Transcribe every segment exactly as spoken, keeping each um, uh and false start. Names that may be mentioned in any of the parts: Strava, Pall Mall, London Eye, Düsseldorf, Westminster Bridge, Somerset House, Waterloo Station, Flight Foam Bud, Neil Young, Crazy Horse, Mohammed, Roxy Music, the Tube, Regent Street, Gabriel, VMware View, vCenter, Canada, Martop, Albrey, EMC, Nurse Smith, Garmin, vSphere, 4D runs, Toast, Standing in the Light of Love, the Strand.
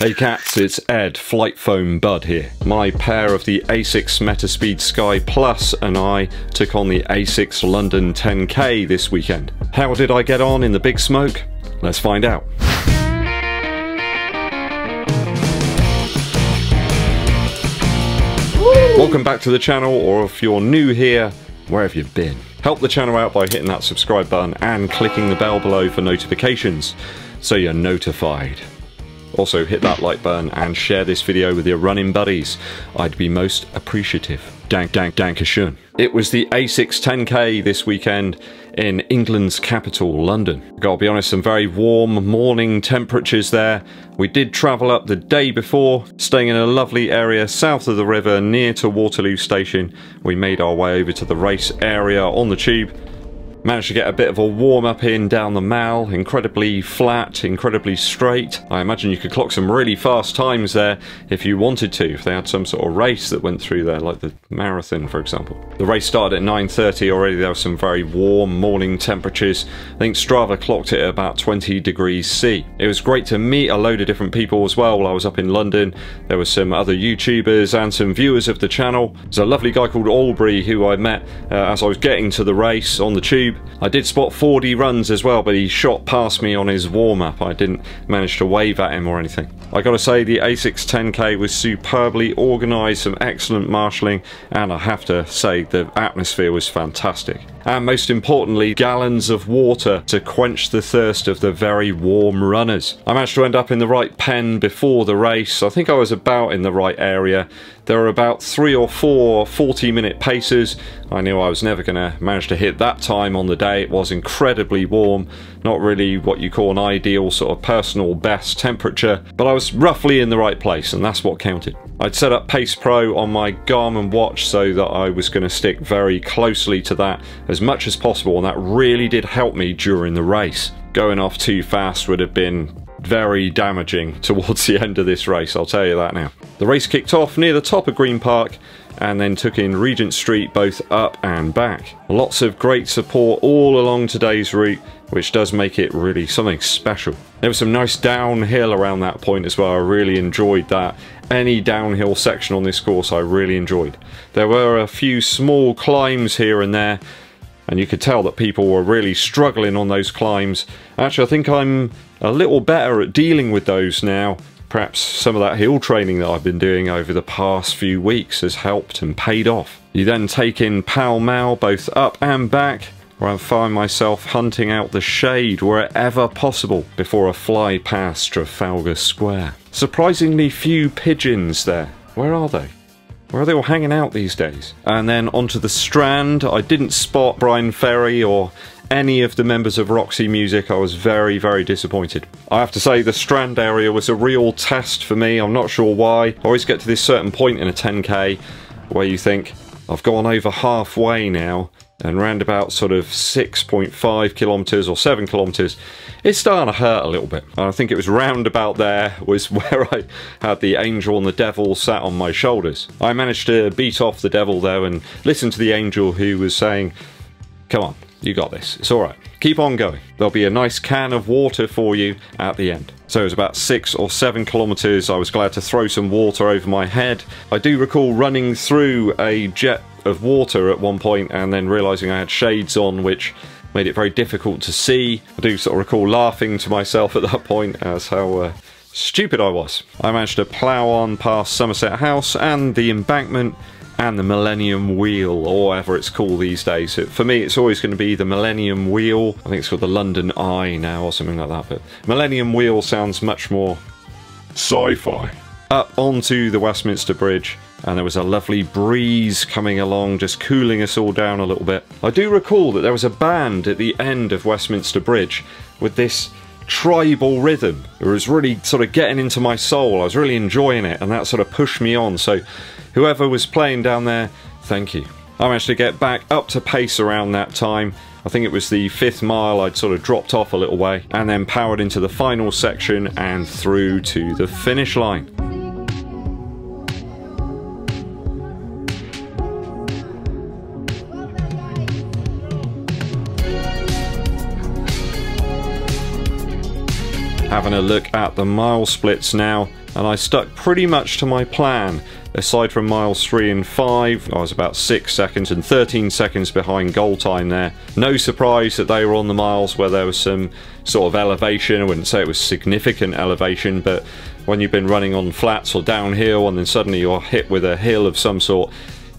Hey cats, it's Ed, Flight Foam Bud here. My pair of the ASICS Metaspeed Sky Plus and I took on the ASICS London ten K this weekend. How did I get on in the big smoke? Let's find out. Welcome back to the channel, or if you're new here, where have you been? Help the channel out by hitting that subscribe button and clicking the bell below for notifications, so you're notified. Also hit that like button and share this video with your running buddies. I'd be most appreciative. Dank, dank, dankeschön. It was the ASICS ten K this weekend in England's capital, London. Gotta be honest, some very warm morning temperatures there. We did travel up the day before, staying in a lovely area south of the river near to Waterloo Station. We made our way over to the race area on the Tube. Managed to get a bit of a warm up in down the Mall, incredibly flat, incredibly straight. I imagine you could clock some really fast times there if you wanted to, if they had some sort of race that went through there, like the marathon for example. The race started at nine thirty already, there were some very warm morning temperatures. I think Strava clocked it at about twenty degrees C. It was great to meet a load of different people as well while I was up in London. There were some other YouTubers and some viewers of the channel. There's a lovely guy called Albrey who I met uh, as I was getting to the race on the Tube. I did spot four D runs as well, but he shot past me on his warm-up. I didn't manage to wave at him or anything. I gotta say, the ASICS ten K was superbly organised, some excellent marshalling, and I have to say the atmosphere was fantastic. And most importantly, gallons of water to quench the thirst of the very warm runners. I managed to end up in the right pen before the race. I think I was about in the right area. There were about three or four forty minute paces. I knew I was never gonna manage to hit that time on the day. It was incredibly warm, not really what you call an ideal sort of personal best temperature, but I was roughly in the right place and that's what counted. I'd set up Pace Pro on my Garmin watch so that I was going to stick very closely to that as much as possible, and that really did help me during the race. Going off too fast would have been very damaging towards the end of this race, I'll tell you that now. The race kicked off near the top of Green Park and then took in Regent Street both up and back. Lots of great support all along today's route, which does make it really something special. There was some nice downhill around that point as well. I really enjoyed that. Any downhill section on this course I really enjoyed. There were a few small climbs here and there, and you could tell that people were really struggling on those climbs. Actually, I think I'm a little better at dealing with those now. Perhaps some of that hill training that I've been doing over the past few weeks has helped and paid off. You then take in Pall Mall both up and back, where I find myself hunting out the shade wherever possible before I fly past Trafalgar Square. Surprisingly few pigeons there. Where are they? Where are they all hanging out these days? And then onto the Strand. I didn't spot Brian Ferry or any of the members of Roxy Music. I was very, very disappointed. I have to say the Strand area was a real test for me. I'm not sure why. I always get to this certain point in a ten K where you think, I've gone over halfway now, and round about sort of six point five kilometres or seven kilometres, it's starting to hurt a little bit. And I think it was round about there was where I had the angel and the devil sat on my shoulders. I managed to beat off the devil though and listen to the angel, who was saying, come on, you got this, it's alright, keep on going. There'll be a nice can of water for you at the end. So it was about six or seven kilometres, I was glad to throw some water over my head. I do recall running through a jet of water at one point and then realising I had shades on, which made it very difficult to see. I do sort of recall laughing to myself at that point as how uh, stupid I was. I managed to plough on past Somerset House and the embankment and the Millennium Wheel, or whatever it's called these days. For me it's always going to be the Millennium Wheel. I think it's called the London Eye now or something like that, but Millennium Wheel sounds much more sci-fi. Up onto the Westminster Bridge, and there was a lovely breeze coming along, just cooling us all down a little bit. I do recall that there was a band at the end of Westminster Bridge with this tribal rhythm. It was really sort of getting into my soul. I was really enjoying it, and that sort of pushed me on. So whoever was playing down there, thank you. I managed to get back up to pace around that time. I think it was the fifth mile I'd sort of dropped off a little way, and then powered into the final section and through to the finish line. having a look at the mile splits now, and I stuck pretty much to my plan. Aside from miles three and five, I was about six seconds and thirteen seconds behind goal time there. No surprise that they were on the miles where there was some sort of elevation. I wouldn't say it was significant elevation, but when you've been running on flats or downhill and then suddenly you're hit with a hill of some sort,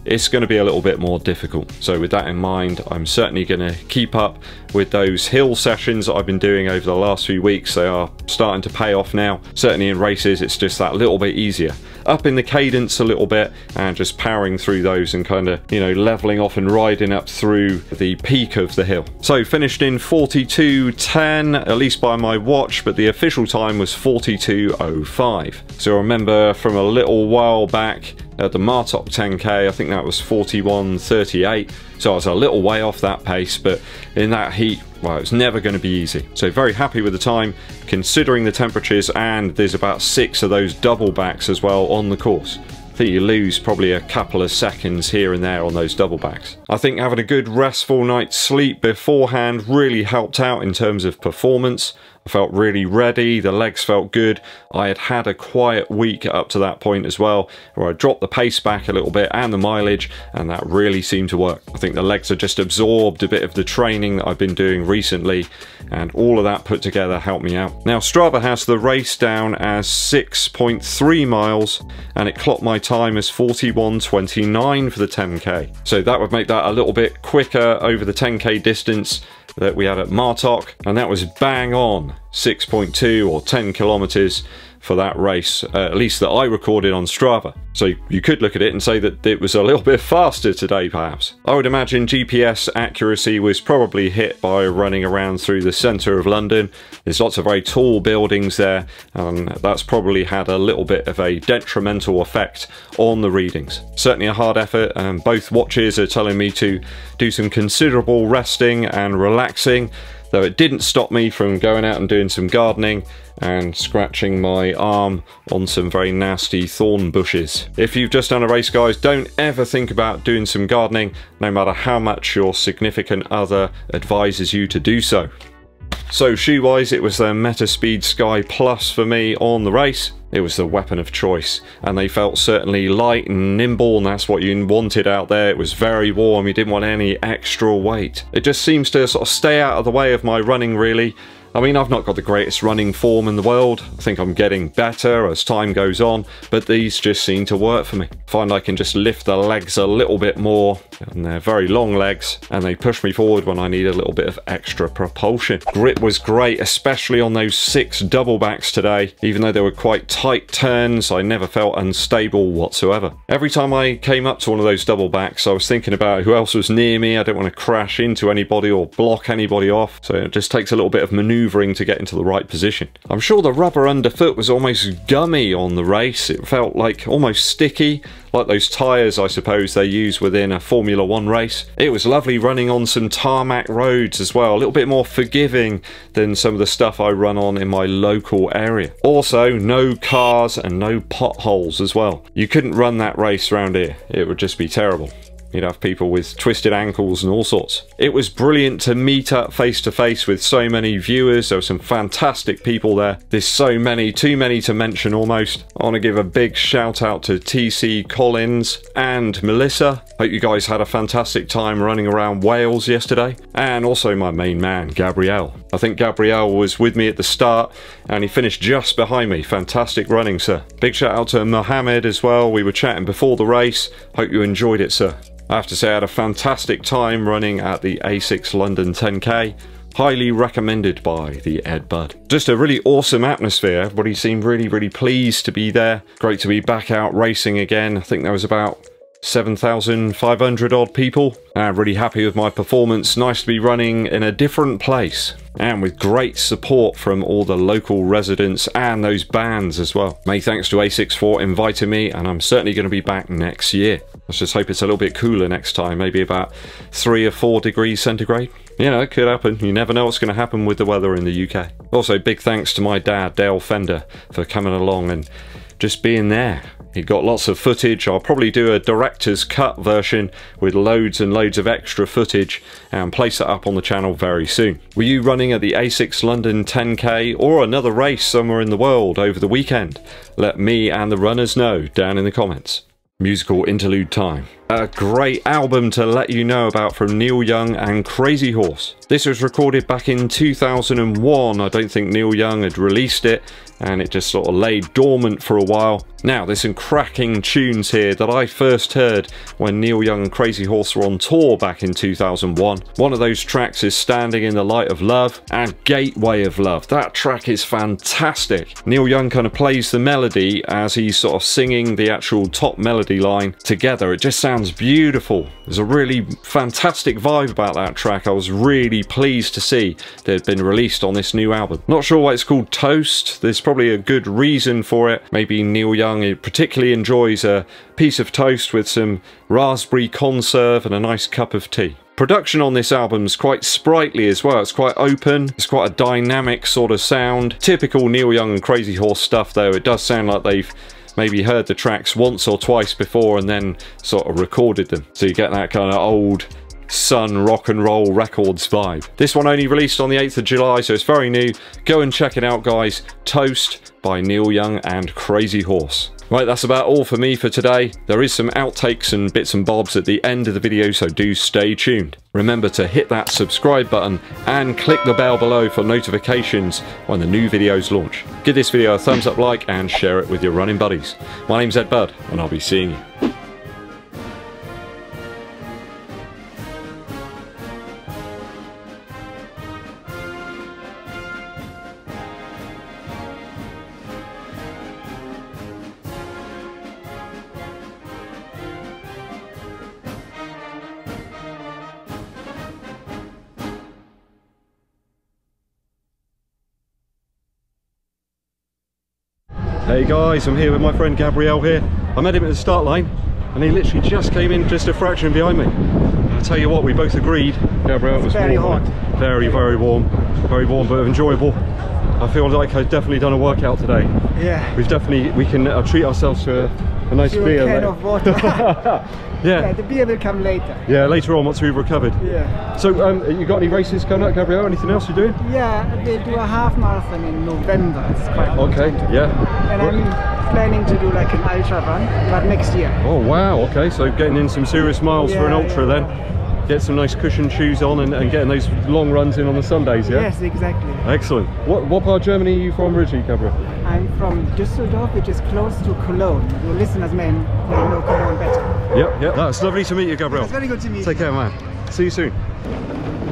it's going to be a little bit more difficult. So with that in mind, I'm certainly going to keep up with those hill sessions that I've been doing over the last few weeks. They are starting to pay off now. Certainly in races, it's just that little bit easier. Upping the cadence a little bit and just powering through those and kind of, you know, leveling off and riding up through the peak of the hill. So finished in forty-two ten, at least by my watch, but the official time was forty-two oh five. So I remember from a little while back, at the Martop ten K, I think that was forty-one thirty-eight, so I was a little way off that pace, but in that heat, well, it's never going to be easy. So very happy with the time, considering the temperatures, and there's about six of those double backs as well on the course. I think you lose probably a couple of seconds here and there on those double backs. I think having a good restful night's sleep beforehand really helped out in terms of performance. I felt really ready, the legs felt good. I had had a quiet week up to that point as well, where I dropped the pace back a little bit and the mileage, and that really seemed to work. I think the legs have just absorbed a bit of the training that I've been doing recently, and all of that put together helped me out. Now Strava has the race down as six point three miles, and it clocked my time as forty-one twenty-nine for the ten K. So that would make that a little bit quicker over the ten K distance that we had at Martok, and that was bang on six point two or ten kilometers for that race, uh, at least that I recorded on Strava. So you could look at it and say that it was a little bit faster today perhaps. I would imagine G P S accuracy was probably hit by running around through the centre of London. There's lots of very tall buildings there, and that's probably had a little bit of a detrimental effect on the readings. Certainly a hard effort, and both watches are telling me to do some considerable resting and relaxing, though it didn't stop me from going out and doing some gardening and scratching my arm on some very nasty thorn bushes. If you've just done a race, guys, don't ever think about doing some gardening, no matter how much your significant other advises you to do so. So shoe-wise, it was the Metaspeed Sky Plus for me on the race. It was the weapon of choice, and they felt certainly light and nimble, and that's what you wanted out there. It was very warm, you didn't want any extra weight. It just seems to sort of stay out of the way of my running, really. I mean, I've not got the greatest running form in the world. I think I'm getting better as time goes on, but these just seem to work for me. I find I can just lift the legs a little bit more, and they're very long legs, and they push me forward when I need a little bit of extra propulsion. Grip was great, especially on those six double backs today. Even though they were quite tight turns, I never felt unstable whatsoever. Every time I came up to one of those double backs, I was thinking about who else was near me. I don't want to crash into anybody or block anybody off, so it just takes a little bit of maneuvering to get into the right position. I'm sure the rubber underfoot was almost gummy on the race. It felt like almost sticky, like those tyres I suppose they use within a Formula One race. It was lovely running on some tarmac roads as well, a little bit more forgiving than some of the stuff I run on in my local area. Also, no cars and no potholes as well. You couldn't run that race around here, it would just be terrible. You'd have people with twisted ankles and all sorts. It was brilliant to meet up face to face with so many viewers. There were some fantastic people there. There's so many, too many to mention almost. I want to give a big shout out to T C Collins and Melissa. Hope you guys had a fantastic time running around Wales yesterday. And also my main man, Gabriel. I think Gabriel was with me at the start and he finished just behind me. Fantastic running, sir. Big shout out to Mohammed as well. We were chatting before the race. Hope you enjoyed it, sir. I have to say I had a fantastic time running at the ASICS London ten K, highly recommended by the Ed Bud. Just a really awesome atmosphere, everybody seemed really, really pleased to be there. Great to be back out racing again. I think there was about seven thousand five hundred odd people. I'm really happy with my performance, nice to be running in a different place, and with great support from all the local residents and those bands as well. Many thanks to ASICS for inviting me, and I'm certainly going to be back next year. Let's just hope it's a little bit cooler next time, maybe about three or four degrees centigrade. you know, it could happen. You never know what's going to happen with the weather in the U K. Also, big thanks to my dad, Dale Fender, for coming along and just being there. He got lots of footage. I'll probably do a director's cut version with loads and loads of extra footage and place it up on the channel very soon. Were you running at the ASICS London ten K or another race somewhere in the world over the weekend? Let me and the runners know down in the comments. Musical interlude time. A great album to let you know about from Neil Young and Crazy Horse. This was recorded back in two thousand one. I don't think Neil Young had released it, and it just sort of lay dormant for a while. Now, there's some cracking tunes here that I first heard when Neil Young and Crazy Horse were on tour back in two thousand one. One of those tracks is Standing in the Light of Love and Gateway of Love. That track is fantastic. Neil Young kind of plays the melody as he's sort of singing the actual top melody line together. It just sounds beautiful. There's a really fantastic vibe about that track. I was really pleased to see that it had been released on this new album. Not sure why it's called Toast. There's probably a good reason for it. Maybe Neil Young It particularly enjoys a piece of toast with some raspberry conserve and a nice cup of tea. Production on this album is quite sprightly as well. It's quite open, it's quite a dynamic sort of sound. Typical Neil Young and Crazy Horse stuff though. It does sound like they've maybe heard the tracks once or twice before and then sort of recorded them. So you get that kind of old Sun Rock and Roll Records vibe. This one only released on the eighth of July, so it's very new. Go and check it out, guys. Toast by Neil Young and Crazy Horse. Right, that's about all for me for today. There is some outtakes and bits and bobs at the end of the video, so do stay tuned. Remember to hit that subscribe button and click the bell below for notifications when the new videos launch. Give this video a thumbs up, like, and share it with your running buddies. My name's Ed Budd, and I'll be seeing you. Hey guys, I'm here with my friend Gabriel here. I met him at the start line and he literally just came in just a fraction behind me. I'll tell you what, we both agreed. Gabriel, it's was very warm, hot. Very, very warm. Very warm, but enjoyable. I feel like I've definitely done a workout today. Yeah. We've definitely, we can uh, treat ourselves to a, a nice to beer. A can of water. yeah. yeah. The beer will come later. Yeah, later on once we've recovered. Yeah. So, um, you got any races coming up, Gabriel? Anything else you're doing? Yeah, they do a half marathon in November. It's quite okay, yeah. And I'm planning to do like an ultra run, but next year. Oh wow, okay, so getting in some serious miles yeah, for an ultra yeah, then. Yeah. Get some nice cushion shoes on and, and getting those long runs in on the Sundays, yeah? Yes, exactly. Excellent. What, what part of Germany are you from originally, Gabriel? I'm from Düsseldorf, which is close to Cologne. Your listeners may know Cologne better. Yep, yep. That's lovely to meet you, Gabriel. It's very good to meet you. Take care, man. See you soon.